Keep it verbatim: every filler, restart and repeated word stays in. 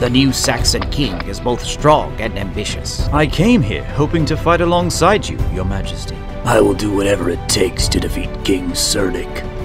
The new Saxon king is both strong and ambitious. I came here hoping to fight alongside you, Your Majesty. I will do whatever it takes to defeat King Cerdic.